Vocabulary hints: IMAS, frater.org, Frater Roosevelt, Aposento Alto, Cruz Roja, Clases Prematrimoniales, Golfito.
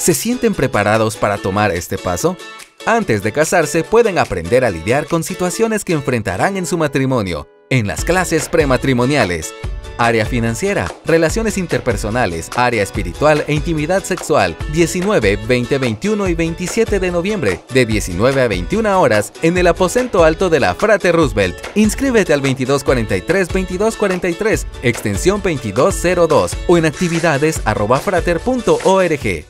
¿Se sienten preparados para tomar este paso? Antes de casarse, pueden aprender a lidiar con situaciones que enfrentarán en su matrimonio, en las clases prematrimoniales. Área financiera, relaciones interpersonales, área espiritual e intimidad sexual. 19, 20, 21 y 27 de noviembre, de 19 a 21 horas, en el Aposento Alto de la Frater Roosevelt. Inscríbete al 2243-2243, extensión 2202 o en actividades@frater.org.